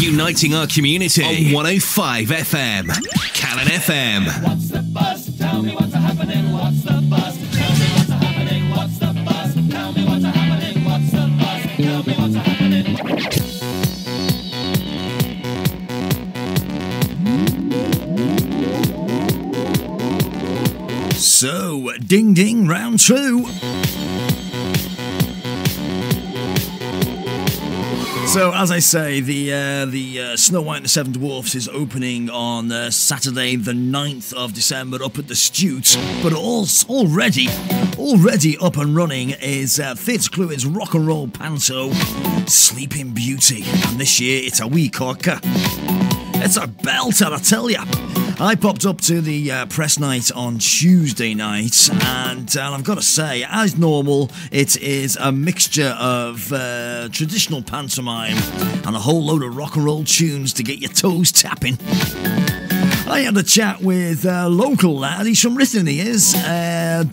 uniting our community on 105 FM, Callan FM. What's the buzz? Tell me what's happening. What's the buzz? Tell me what's happening. What's the buzz? Tell me what's happening. What's the buzz? Tell me what's happening. So, ding ding, round two. So, as I say, the Snow White and the Seven Dwarfs is opening on Saturday the 9th of December up at the Stute. But already up and running is Theatre Clwyd's rock and roll panto, Sleeping Beauty. And this year, it's a wee corker. It's a belter, I tell ya. I popped up to the press night on Tuesday night, and I've got to say, as normal, it is a mixture of traditional pantomime and a whole load of rock and roll tunes to get your toes tapping. I had a chat with a local lad, he's from Ruthin, he is,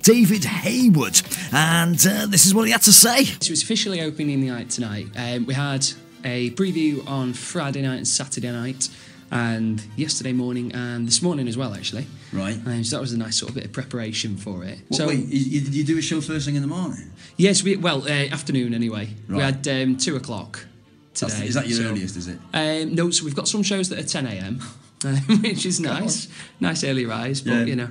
David Heywood, and this is what he had to say. It was officially opening the night tonight. We had a preview on Friday night and Saturday night, and yesterday morning and this morning as well, actually. Right. So that was a nice sort of bit of preparation for it. Well, so, wait, you do a show first thing in the morning? Yes, afternoon anyway. Right. We had 2 o'clock today. Is that your earliest, is it? No, so we've got some shows that are 10 a.m, which is nice. Nice early rise, but, you know,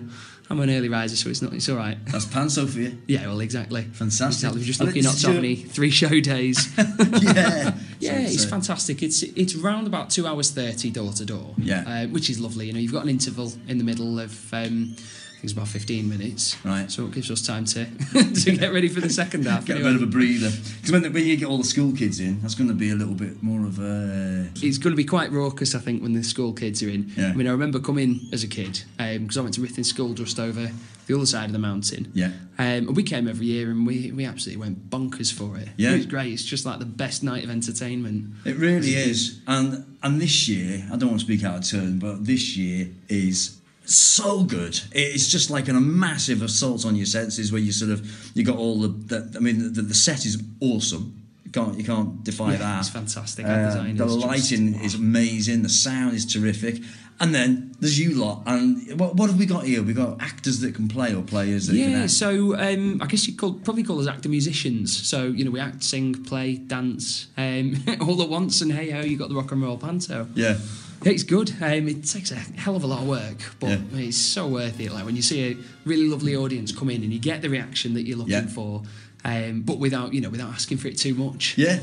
I'm an early riser, so it's all right. That's panso for you. Yeah, well, exactly. Fantastic. Exactly. We're just lucky not to have any 3 show days. Yeah. Yeah, it's fantastic. It's round about 2 hours 30 door to door. Yeah. Which is lovely. You know, you've got an interval in the middle of, I think it's about 15 minutes. Right. So it gives us time to get ready for the second half. Get a bit of a breather. Because when you get all the school kids in, that's going to be a little bit more of a. It's going to be quite raucous, I think, when the school kids are in. Yeah. I mean, I remember coming as a kid because I went to Ruthin School just over the other side of the mountain. Yeah. And we came every year and we absolutely went bonkers for it. Yeah. It was great. It's just like the best night of entertainment. It really is. And this year, I don't want to speak out of turn, but this year is so good. It's just like a massive assault on your senses where you sort of, you got all the I mean, the set is awesome. You can't defy that. It's fantastic. The lighting is amazing. The sound is terrific. And then there's you lot. And what have we got here? We've got actors that can play or players that can act. So I guess you'd probably call us actor-musicians. So, you know, we act, sing, play, dance, all at once. And hey-ho, you got the rock and roll panto. Yeah. It's good. It takes a hell of a lot of work, but it's so worth it. Like when you see a really lovely audience come in and you get the reaction that you're looking for, but without asking for it too much. Yeah.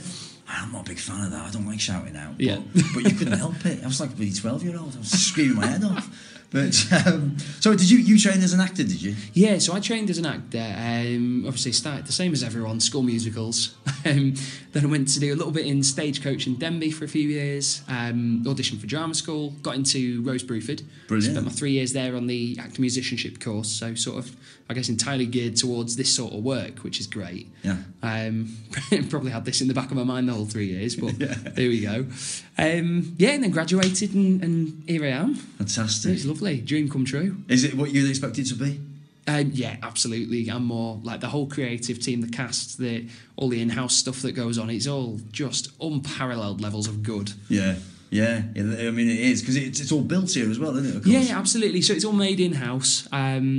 I'm not a big fan of that. I don't like shouting out. Yeah. But you couldn't help it. I was like a really 12-year-old. I was screaming my head off. But so did you trained as an actor, did you? Yeah, so I trained as an actor. Obviously started the same as everyone, school musicals. Then I went to do a little bit in Stagecoach and Denby for a few years. Auditioned for drama school. Got into Rose Bruford. Brilliant. Spent my 3 years there on the actor musicianship course. So sort of, I guess, entirely geared towards this sort of work, which is great. Yeah. Probably had this in the back of my mind the whole 3 years, but there we go. And then graduated and here I am. Fantastic. It's lovely. Dream come true. Is it what you'd expect it to be? Yeah, absolutely. I'm more like the whole creative team, the cast, all the in-house stuff that goes on. It's all just unparalleled levels of good. Yeah. I mean, it is because it's all built here as well, isn't it? Of course. Yeah, absolutely. So it's all made in-house,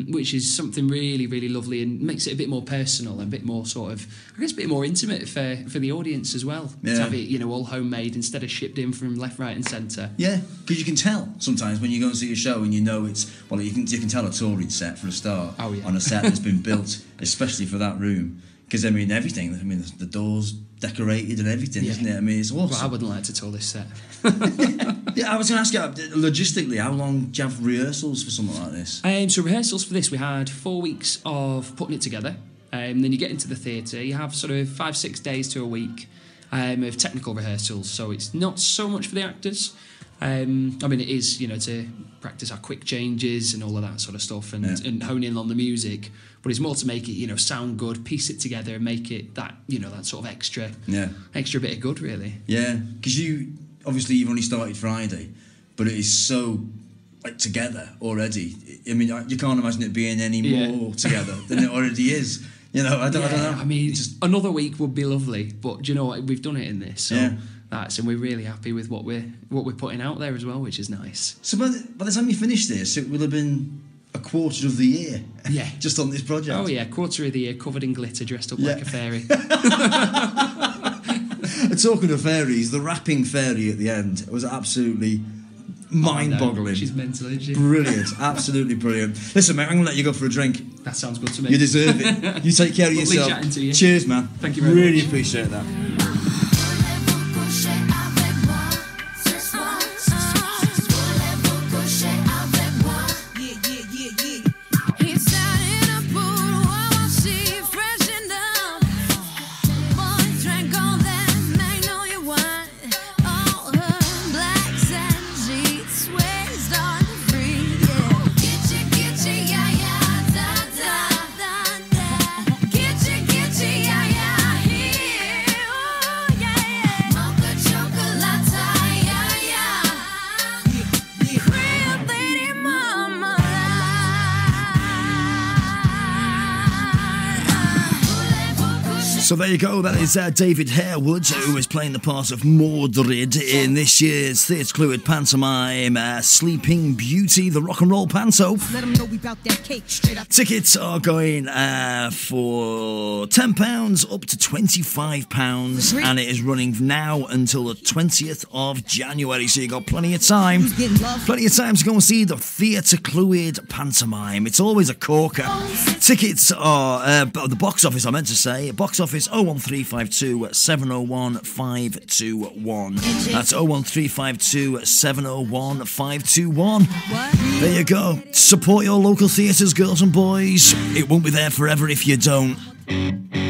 which is something really, really lovely and makes it a bit more personal, a bit more sort of, I guess, a bit more intimate for the audience as well. Yeah. To have it, all homemade instead of shipped in from left, right, and centre. Yeah, because you can tell sometimes when you go and see a show and you can tell a touring set for a start. Oh, yeah. On a set that's been built especially for that room. Because, I mean, everything. I mean, the doors decorated and everything, isn't it? I mean, it's awesome. Well, I wouldn't like to tour this set. I was going to ask you, logistically, how long do you have rehearsals for something like this? So rehearsals for this, we had 4 weeks of putting it together. Then you get into the theatre. You have sort of 5-6 days to a week of technical rehearsals. So it's not so much for the actors. I mean, it is, to practice our quick changes and all of that sort of stuff and hone in on the music, but it's more to make it, sound good, piece it together and make it that, that sort of extra bit of good, really. Yeah, because you've only started Friday, but it is so, like, together already. I mean, you can't imagine it being any more together than it already is. I don't know. I mean, another week would be lovely, but do you know what? We've done it in this, so... Yeah. that, so we're really happy with what we're putting out there as well, which is nice. So by the time you finish this, it will have been a quarter of the year. Yeah. Just on this project. Oh yeah, quarter of the year, covered in glitter, dressed up like a fairy. Talking of fairies, the rapping fairy at the end was absolutely mind-boggling. Oh, no. She's mental, isn't she? Brilliant, absolutely brilliant. Listen, mate, I'm going to let you go for a drink. That sounds good to me. You deserve it. You take care of yourself. Lovely chatting to you. Cheers, man. Thank you very much. Really appreciate that. So there you go, that is David Heywood, who is playing the part of Mordred in this year's Theatre Clwyd pantomime, Sleeping Beauty, the rock and roll panto. Let 'em know we bout that cake. Tickets are going for £10 up to £25, and it is running now until the 20th of January, so you've got plenty of time. Plenty of time to go and see the Theatre Clwyd pantomime. It's always a corker. Tickets are, the box office, I meant to say, box office is 01352 701 521. That's 01352 701 521. There you go. Support your local theatres, girls and boys. It won't be there forever if you don't.